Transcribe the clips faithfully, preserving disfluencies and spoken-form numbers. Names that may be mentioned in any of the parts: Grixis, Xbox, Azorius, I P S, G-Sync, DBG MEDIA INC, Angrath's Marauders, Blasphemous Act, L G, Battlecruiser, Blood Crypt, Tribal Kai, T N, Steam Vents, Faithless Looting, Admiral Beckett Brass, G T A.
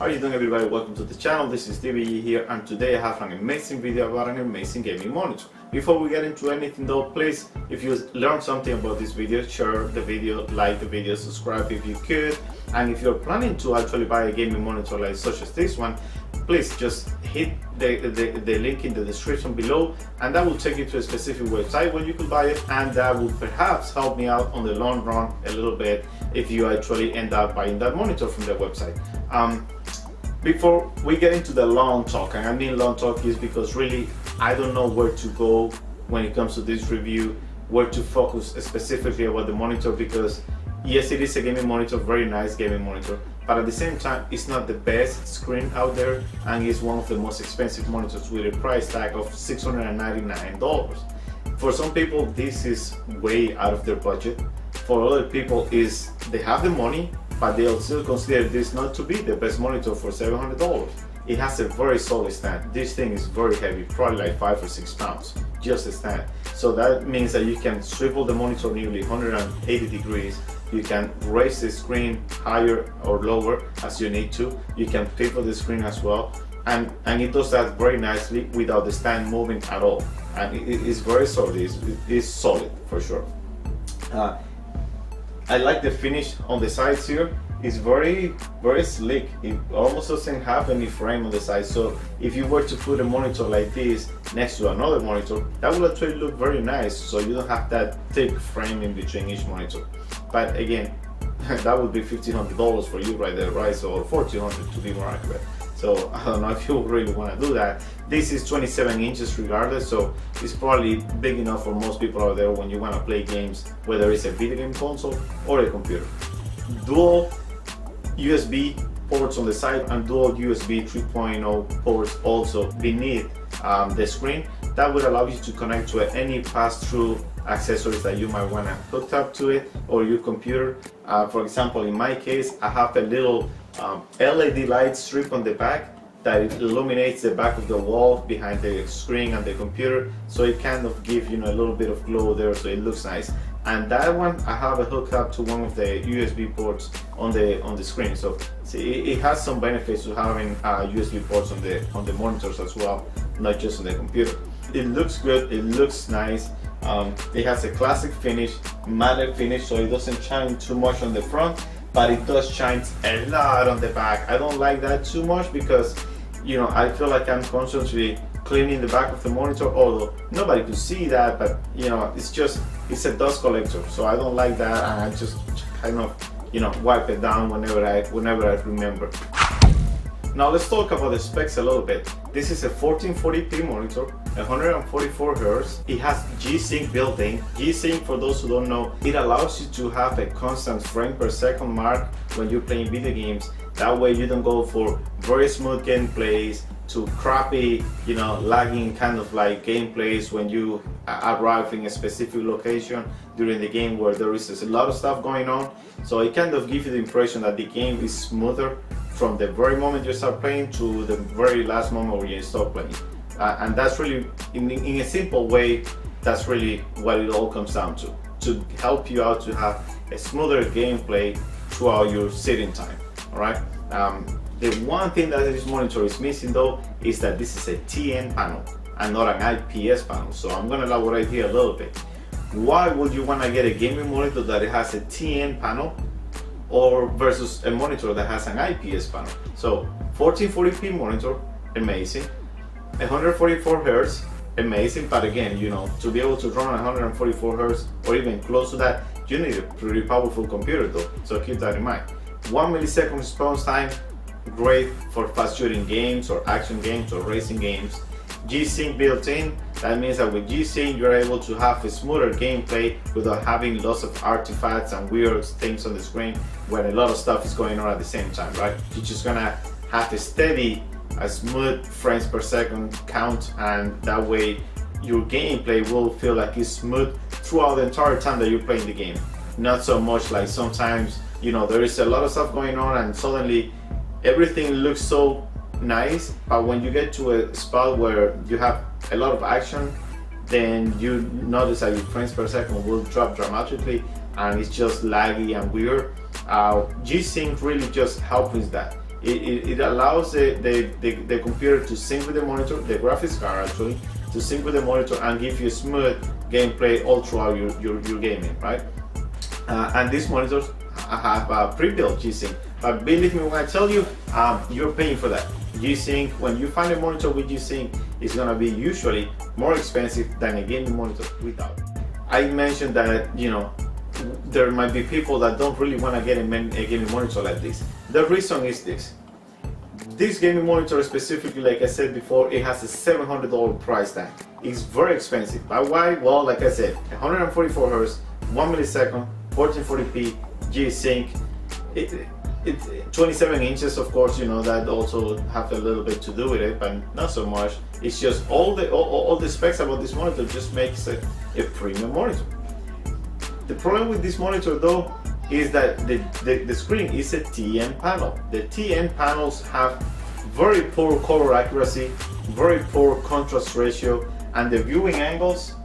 How are you doing, everybody? Welcome to the channel. This is D B G here, and today I have an amazing video about an amazing gaming monitor. Before we get into anything though, please, if you learned something about this video, share the video, like the video, subscribe if you could. And if you're planning to actually buy a gaming monitor like such as this one, please just hit the, the, the link in the description below, and that will take you to a specific website where you can buy it, and that will perhaps help me out on the long run a little bit if you actually end up buying that monitor from the website. Um, before we get into the long talk, and I mean long talk is because really I don't know where to go when it comes to this review, where to focus specifically about the monitor, because yes, it is a gaming monitor, very nice gaming monitor, but at the same time it's not the best screen out there, and it's one of the most expensive monitors with a price tag of six hundred ninety-nine dollars. For some people this is way out of their budget. For other people is they have the money, but they'll still consider this not to be the best monitor for seven hundred dollars. It has a very solid stand. This thing is very heavy, probably like five or six pounds, just a stand. So that means that you can swivel the monitor nearly one hundred eighty degrees. You can raise the screen higher or lower as you need to. You can pivot the screen as well. And, and it does that very nicely without the stand moving at all. And it is very solid, it's, it's solid for sure. Uh, I like the finish on the sides here. It's very, very sleek. It almost doesn't have any frame on the side. So if you were to put a monitor like this next to another monitor, that will actually look very nice. So you don't have that thick frame in between each monitor. But again, that would be fifteen hundred dollars for you right there, right? So fourteen hundred dollars to be more accurate. So I don't know if you really want to do that. This is twenty-seven inches regardless, so it's probably big enough for most people out there when you want to play games, whether it's a video game console or a computer. Dual U S B ports on the side and dual U S B three point oh ports also beneath um, the screen. That would allow you to connect to any pass-through accessories that you might want to hook up to it or your computer. Uh, for example, in my case, I have a little um, L E D light strip on the back that illuminates the back of the wall behind the screen and the computer, so it kind of gives, you know, a little bit of glow there, so it looks nice. And that one I have a hook up to one of the U S B ports on the on the screen. So see, it, it has some benefits to having uh, U S B ports on the on the monitors as well, not just on the computer. It looks good, it looks nice. Um, it has a classic finish, matte finish, so it doesn't shine too much on the front, but it does shine a lot on the back. I don't like that too much because, you know, I feel like I'm constantly cleaning the back of the monitor, although nobody could see that, but you know, it's just, it's a dust collector, so I don't like that, and I just kind of, you know, wipe it down whenever I, whenever I remember. Now let's talk about the specs a little bit. This is a fourteen forty p monitor, one hundred forty-four hertz. It has G-Sync built in. G-Sync, for those who don't know, it allows you to have a constant frame per second mark when you're playing video games. That way you don't go for very smooth gameplays to crappy, you know, lagging kind of like gameplays when you arrive in a specific location during the game where there is a lot of stuff going on. So it kind of gives you the impression that the game is smoother from the very moment you start playing to the very last moment where you stop playing. Uh, and that's really, in, in a simple way, that's really what it all comes down to, to help you out to have a smoother gameplay throughout your sitting time, all right? Um, the one thing that this monitor is missing though is that this is a T N panel and not an I P S panel. So I'm gonna elaborate here a little bit. Why would you wanna get a gaming monitor that it has a T N panel or versus a monitor that has an I P S panel? So fourteen forty p monitor, amazing. one hundred forty-four hertz, amazing, but again, you know, to be able to run one hundred forty-four hertz or even close to that, you need a pretty powerful computer though, so keep that in mind. One millisecond response time, great for fast shooting games or action games or racing games. G-Sync built in, that means that with G-Sync you're able to have a smoother gameplay without having lots of artifacts and weird things on the screen when a lot of stuff is going on at the same time, right? You're just gonna have a steady, a smooth frames per second count, and that way your gameplay will feel like it's smooth throughout the entire time that you're playing the game. Not so much like sometimes, you know, there is a lot of stuff going on and suddenly everything looks so nice, but when you get to a spot where you have a lot of action, then you notice that your frames per second will drop dramatically and it's just laggy and weird. Uh, G-Sync really just helps with that. It, it, it allows the, the, the, the computer to sync with the monitor, the graphics card actually, to sync with the monitor and give you smooth gameplay all throughout your, your, your gaming, right? Uh, and these monitors have a pre-built G-Sync, but believe me when I tell you, um, you're paying for that. G-Sync, when you find a monitor with G-Sync, it's gonna be usually more expensive than a gaming monitor without. I mentioned that, you know, there might be people that don't really want to get a, a gaming monitor like this. The reason is this. This gaming monitor specifically, like I said before, it has a seven hundred dollar price tag. It's very expensive. But why? Well, like I said, one forty-four hertz, one millisecond, fourteen forty p, G-Sync, it, it, twenty-seven inches, of course, you know, that also have a little bit to do with it, but not so much. It's just all the, all, all the specs about this monitor just makes it a premium monitor. The problem with this monitor though is that the, the, the screen is a T N panel. The T N panels have very poor color accuracy, very poor contrast ratio, and the viewing angles,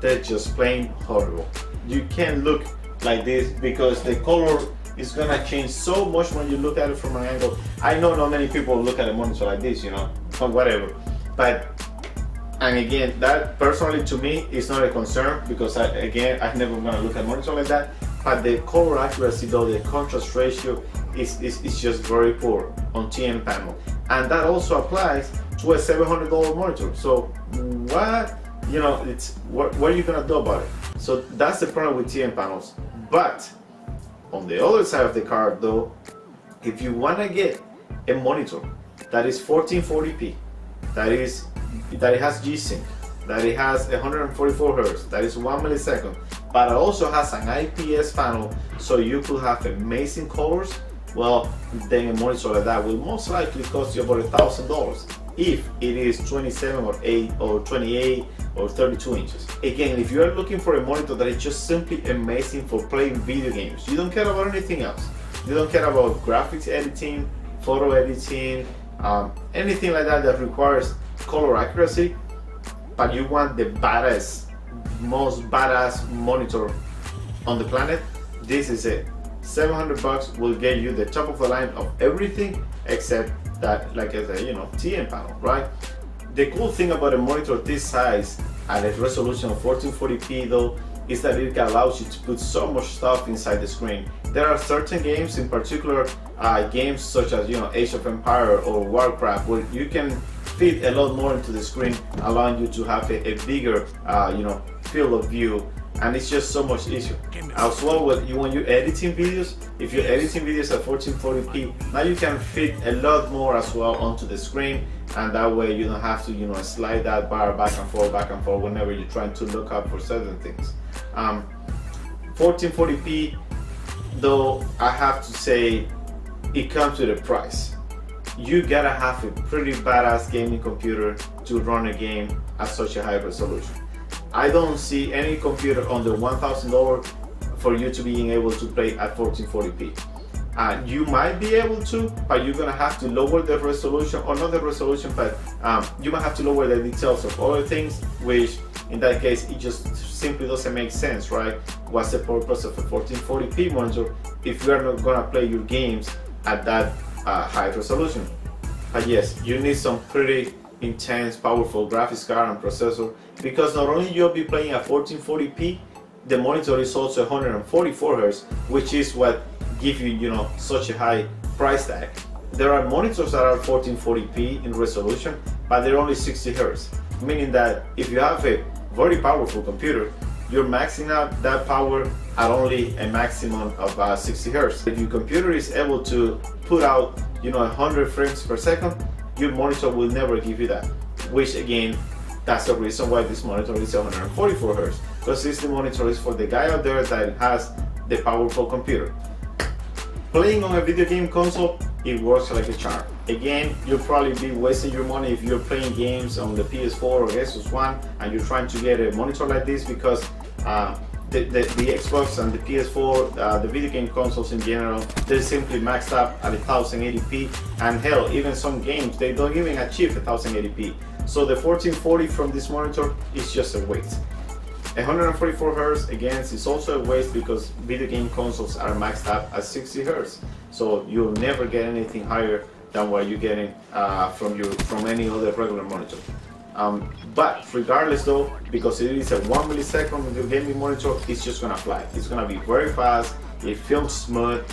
they're just plain horrible. You can't look like this because the color is gonna change so much when you look at it from an angle. I know not many people look at a monitor like this, you know, or whatever. But And again, that personally to me is not a concern because I, again, I'm never gonna look at a monitor like that. But the color accuracy though, the contrast ratio is, is, is just very poor on T N panel. And that also applies to a seven hundred dollar monitor. So what, you know, it's, what, what are you gonna do about it? So that's the problem with T N panels. But on the other side of the card though, if you wanna get a monitor that is fourteen forty p, that is that it has G-Sync, that it has one forty-four hertz, that is one millisecond, but it also has an I P S panel so you could have amazing colors, well, then a monitor like that will most likely cost you about a thousand dollars, if it is twenty-seven or eight or twenty-eight or thirty-two inches. Again, if you are looking for a monitor that is just simply amazing for playing video games, you don't care about anything else, you don't care about graphics editing, photo editing, um, anything like that that requires color accuracy, but you want the baddest, most badass monitor on the planet, this is it. seven hundred bucks will get you the top of the line of everything except that, like I said, you know, T N panel, right? The cool thing about a monitor this size at a resolution of fourteen forty p though is that it allows you to put so much stuff inside the screen. There are certain games, in particular uh, games such as, you know, Age of Empire or Warcraft, where you can fit a lot more into the screen, allowing you to have a, a bigger, uh, you know, field of view, and it's just so much easier. As well, when you when you're editing videos, if you're editing videos at fourteen forty p, now you can fit a lot more as well onto the screen, and that way you don't have to, you know, slide that bar back and forth, back and forth whenever you're trying to look up for certain things. Um, fourteen forty p, though, I have to say, it comes with a price. You gotta have a pretty badass gaming computer to run a game at such a high resolution. I don't see any computer under one thousand dollars for you to be able to play at fourteen forty p. Uh, you might be able to, but you're gonna have to lower the resolution, or not the resolution, but um, you might have to lower the details of other things, which in that case, it just simply doesn't make sense, right? What's the purpose of a fourteen forty p monitor if you're not gonna play your games at that Uh, high resolution? But yes, you need some pretty intense, powerful graphics card and processor, because not only you'll be playing at fourteen forty p, the monitor is also one forty-four hertz, which is what gives you, you know, such a high price tag. There are monitors that are fourteen forty p in resolution, but they're only sixty hertz, meaning that if you have a very powerful computer, you're maxing out that power at only a maximum of uh, sixty hertz. If your computer is able to put out, you know, one hundred frames per second, your monitor will never give you that. Which again, that's the reason why this monitor is one forty-four hertz, because this monitor is for the guy out there that has the powerful computer. Playing on a video game console, it works like a charm. Again, you'll probably be wasting your money if you're playing games on the P S four or Xbox One and you're trying to get a monitor like this, because uh, the, the, the Xbox and the P S four, uh, the video game consoles in general, they're simply maxed up at ten eighty p, and hell, even some games, they don't even achieve ten eighty p. So the fourteen forty from this monitor is just a waste. one forty-four hertz, again, is also a waste because video game consoles are maxed up at sixty hertz. So you'll never get anything higher than what you're getting uh, from your from any other regular monitor. Um, but regardless though, because it is a one millisecond your gaming monitor, it's just gonna fly. It's gonna be very fast. It films smooth.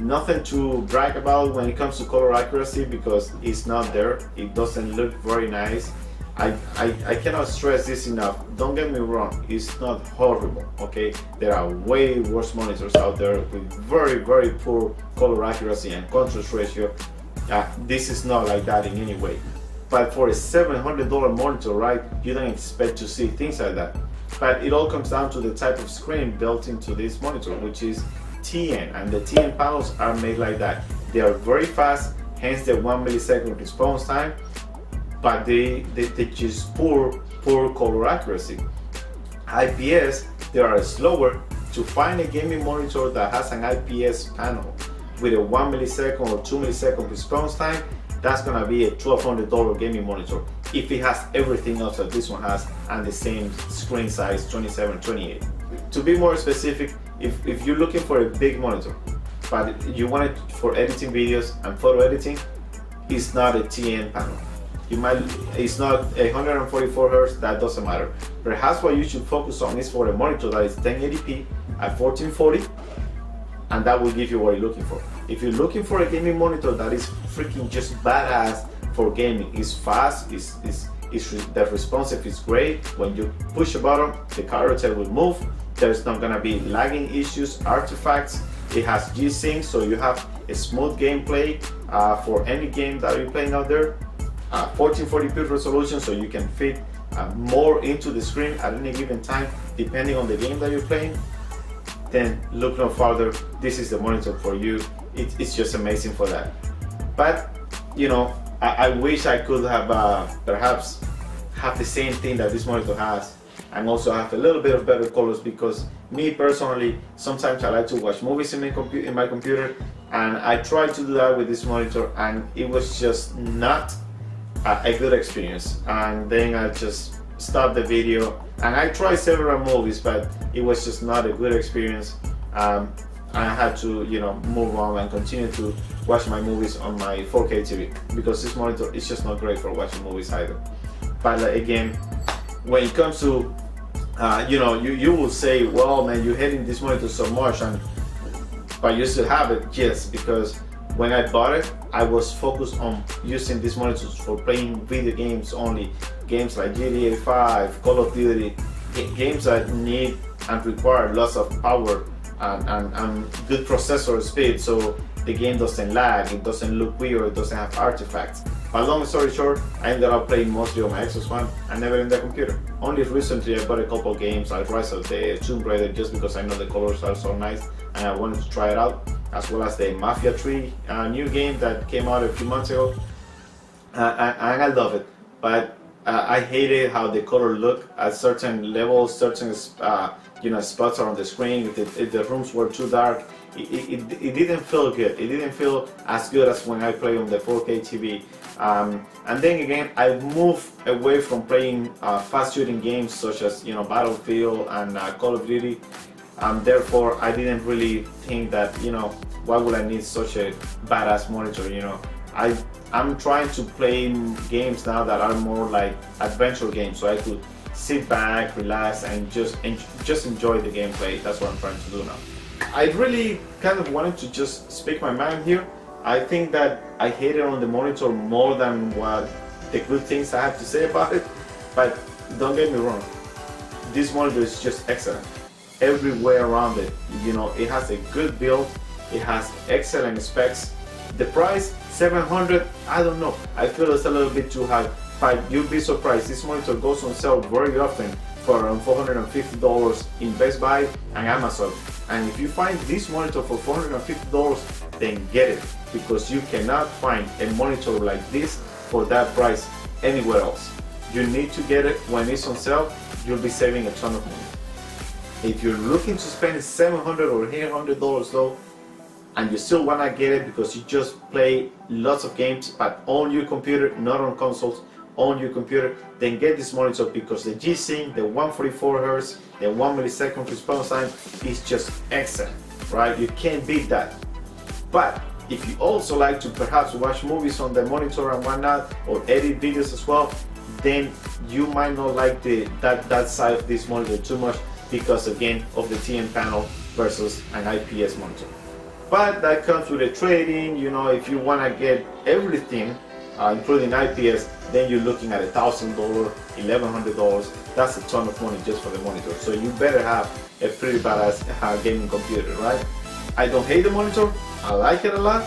Nothing to brag about when it comes to color accuracy, because it's not there. It doesn't look very nice. I, I, I cannot stress this enough. Don't get me wrong, it's not horrible, okay? There are way worse monitors out there with very, very poor color accuracy and contrast ratio. Uh, this is not like that in any way. But for a seven hundred dollar monitor, right, you don't expect to see things like that. But it all comes down to the type of screen built into this monitor, which is T N, and the T N panels are made like that. They are very fast, hence the one millisecond response time. But they, they, they just poor, poor color accuracy. I P S, they are slower. To find a gaming monitor that has an I P S panel with a one millisecond or two millisecond response time, that's gonna be a twelve hundred dollar gaming monitor if it has everything else that this one has and the same screen size, twenty-seven, twenty-eight. To be more specific, if, if you're looking for a big monitor, but you want it for editing videos and photo editing, it's not a T N panel. You might, it's not one forty-four hertz, that doesn't matter. Perhaps what you should focus on is for a monitor that is ten eighty p at fourteen forty, and that will give you what you're looking for. If you're looking for a gaming monitor that is freaking just badass for gaming, it's fast, it's, it's, it's the responsive is great. When you push a button, the carousel will move. There's not gonna be lagging issues, artifacts. It has G-Sync, so you have a smooth gameplay uh, for any game that you're playing out there. Uh, fourteen forty p resolution, so you can fit uh, more into the screen at any given time depending on the game that you're playing. Then look no farther, this is the monitor for you. It, it's just amazing for that. But you know, I, I wish I could have uh, perhaps have the same thing that this monitor has, and also have a little bit of better colors, because me personally, sometimes I like to watch movies in my, compu in my computer, and I tried to do that with this monitor and it was just not a good experience. And then I just stopped the video, and I tried several movies, but it was just not a good experience. um, I had to, you know, move on and continue to watch my movies on my four K T V, because this monitor is just not great for watching movies either. But like, again, when it comes to uh, you know, you, you will say, well man, you're hating this monitor so much, and but you still have it. Yes, because when I bought it, I was focused on using these monitors for playing video games only. Games like G T A five, Call of Duty, games that need and require lots of power and, and, and good processor speed, so the game doesn't lag, it doesn't look weird, it doesn't have artifacts. But long story short, I ended up playing mostly on my Xbox One and never in the computer. Only recently I bought a couple games like Rise of the Tomb Raider, just because I know the colors are so nice and I wanted to try it out, as well as the Mafia three uh, new game that came out a few months ago, uh, and I love it. But uh, I hated how the color looked at certain levels, certain uh, you know, spots on the screen. If the, if the rooms were too dark, it, it, it didn't feel good. It didn't feel as good as when I play on the four K T V. Um, and then again, I moved away from playing uh, fast shooting games such as, you know, Battlefield and uh, Call of Duty. Um, therefore, I didn't really think that, you know, why would I need such a badass monitor, you know. I, I'm trying to play games now that are more like adventure games, so I could sit back, relax, and just, en just enjoy the gameplay. That's what I'm trying to do now. I really kind of wanted to just speak my mind here. I think that I hated on the monitor more than what the good things I have to say about it, but don't get me wrong, this monitor is just excellent. Every way around it, you know, it has a good build, it has excellent specs. The price, seven hundred, I don't know, I feel it's a little bit too high, but you'll be surprised. This monitor goes on sale very often for around four hundred fifty dollars in Best Buy and Amazon, and if you find this monitor for four hundred fifty dollars, then get it, because you cannot find a monitor like this for that price anywhere else. You need to get it when it's on sale. You'll be saving a ton of money. If you're looking to spend seven hundred or eight hundred dollars though, and you still wanna get it because you just play lots of games but on your computer, not on consoles, on your computer, then get this monitor, because the G-Sync, the one forty-four hertz, the one millisecond response time is just excellent, right? You can't beat that. But If you also like to perhaps watch movies on the monitor and whatnot, or edit videos as well, then you might not like the, that, that side of this monitor too much because again of the T N panel versus an I P S monitor. But that comes with the trade-in. You know, if you want to get everything, uh, including I P S, then you're looking at a thousand dollars, eleven hundred dollars. That's a ton of money just for the monitor. So you better have a pretty badass uh, gaming computer, right? I don't hate the monitor. I like it a lot,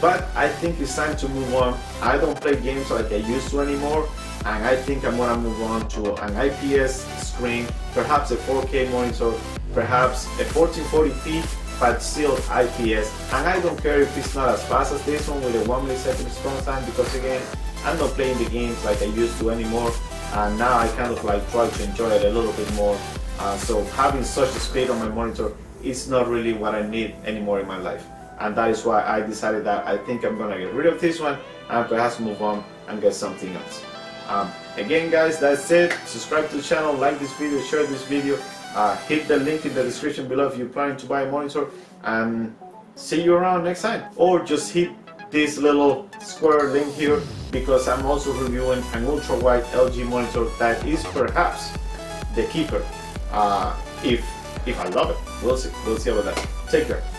but I think it's time to move on. I don't play games like I used to anymore, and I think I'm gonna move on to an I P S screen, perhaps a four K monitor, perhaps a fourteen forty p, but still I P S. And I don't care if it's not as fast as this one with a one millisecond response time, because again, I'm not playing the games like I used to anymore, and now I kind of like try to enjoy it a little bit more. Uh, so having such a speed on my monitor is not really what I need anymore in my life. And that is why I decided that I think I'm gonna get rid of this one and perhaps move on and get something else. Um, again guys, that's it. Subscribe to the channel, like this video, share this video, uh, hit the link in the description below if you're planning to buy a monitor, and see you around next time. Or just hit this little square link here, because I'm also reviewing an ultra wide L G monitor that is perhaps the keeper, uh, if, if I love it. We'll see, we'll see about that. Take care.